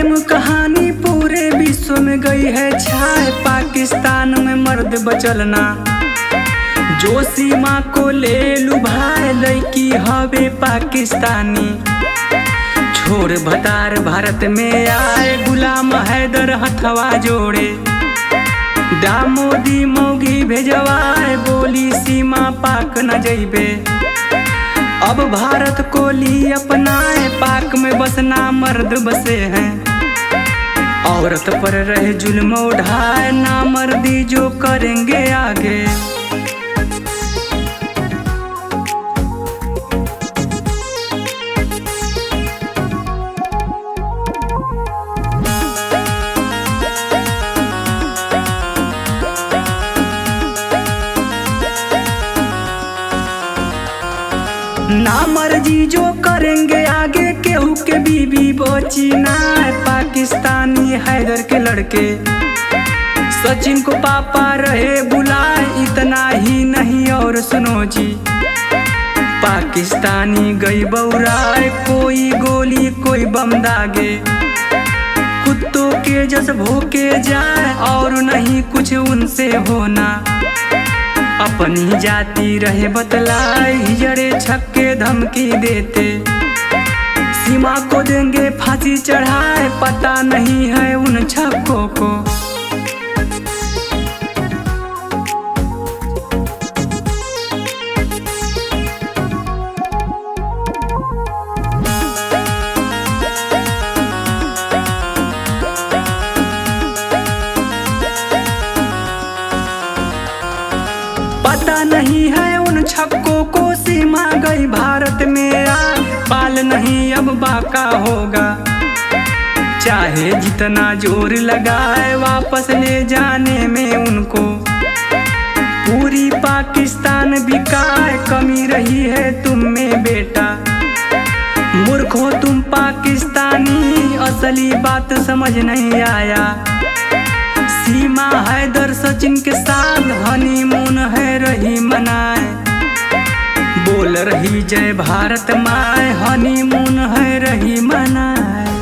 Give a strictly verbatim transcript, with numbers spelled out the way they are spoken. प्रेम कहानी पूरे विश्व में गई है छाए, पाकिस्तान में मर्द बचलना जो सीमा को ले लू भाई लड़की हवे पाकिस्तानी। छोड़ भतार भारत में आए गुलाम हैदर हथवा जोड़े, दामोदी मोगी भेजवाए बोली सीमा पाक न जइबे। अब भारत को ली अपनाए पाक में बसना मर्द बसे हैं, औरत पर रहे जुल्म उठाए ना मर्दी जो करेंगे आगे। ना मर्जी जो करेंगे आगे, केहू के बीबी बची ना पाकिस्तानी हैदर के लड़के। सचिन को पापा रहे बुलाए, इतना ही नहीं और सुनो जी पाकिस्तानी गई बौराए, कोई गोली कोई बम दागे। कुत्तों के जस भोके जाए और नहीं कुछ उनसे होना, अपनी जाति रहे बतलाए हिजड़े छक्के धमकी देते। सीमा को देंगे फांसी चढ़ाए, पता नहीं है उन छक्कों को। पता नहीं है उन छक्कों को, सीमा गई भारत में आ पाल नहीं अब बाका होगा। चाहे जितना जोर लगाए वापस ले जाने में उनको, पूरी पाकिस्तान बिकाए कमी रही है तुम में बेटा। मूर्खों तुम पाकिस्तानी असली बात समझ नहीं आया, सीमा हैदर सचिन के साथ हनीमून है रही मनाए। बोल रही जय भारत माए हनीमून है रही मनाए।